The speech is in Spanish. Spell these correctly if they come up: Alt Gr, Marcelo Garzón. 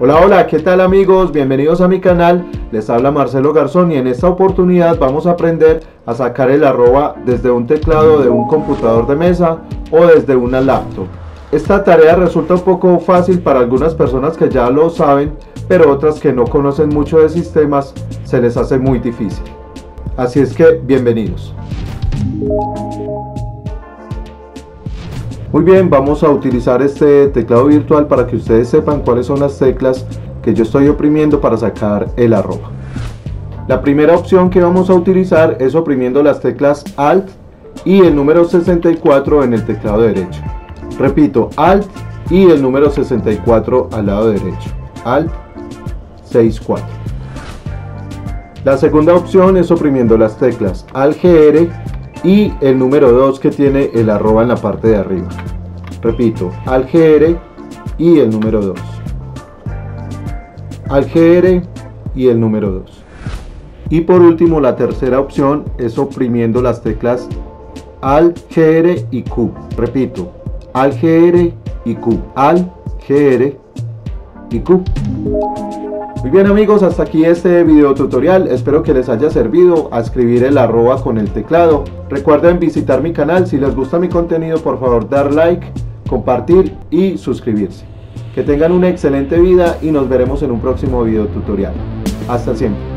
Hola, hola, ¿qué tal amigos? Bienvenidos a mi canal, les habla Marcelo Garzón y en esta oportunidad vamos a aprender a sacar el arroba desde un teclado de un computador de mesa o desde una laptop. Esta tarea resulta un poco fácil para algunas personas que ya lo saben, pero otras que no conocen mucho de sistemas se les hace muy difícil. Así es que bienvenidos. Muy bien, vamos a utilizar este teclado virtual para que ustedes sepan cuáles son las teclas que yo estoy oprimiendo para sacar el arroba. La primera opción que vamos a utilizar es oprimiendo las teclas Alt y el número 64 en el teclado derecho. Repito, Alt y el número 64 al lado derecho. Alt 64. La segunda opción es oprimiendo las teclas Alt Gr y el número 2 que tiene el arroba en la parte de arriba. Repito, Alt Gr y el número 2. Alt Gr y el número 2. Y por último, la tercera opción es oprimiendo las teclas Alt Gr y Q. Repito, Alt Gr y Q. Alt Gr y Q. Muy bien amigos, hasta aquí este video tutorial, espero que les haya servido a escribir el arroba con el teclado. Recuerden visitar mi canal, si les gusta mi contenido por favor dar like, compartir y suscribirse. Que tengan una excelente vida y nos veremos en un próximo video tutorial. Hasta siempre.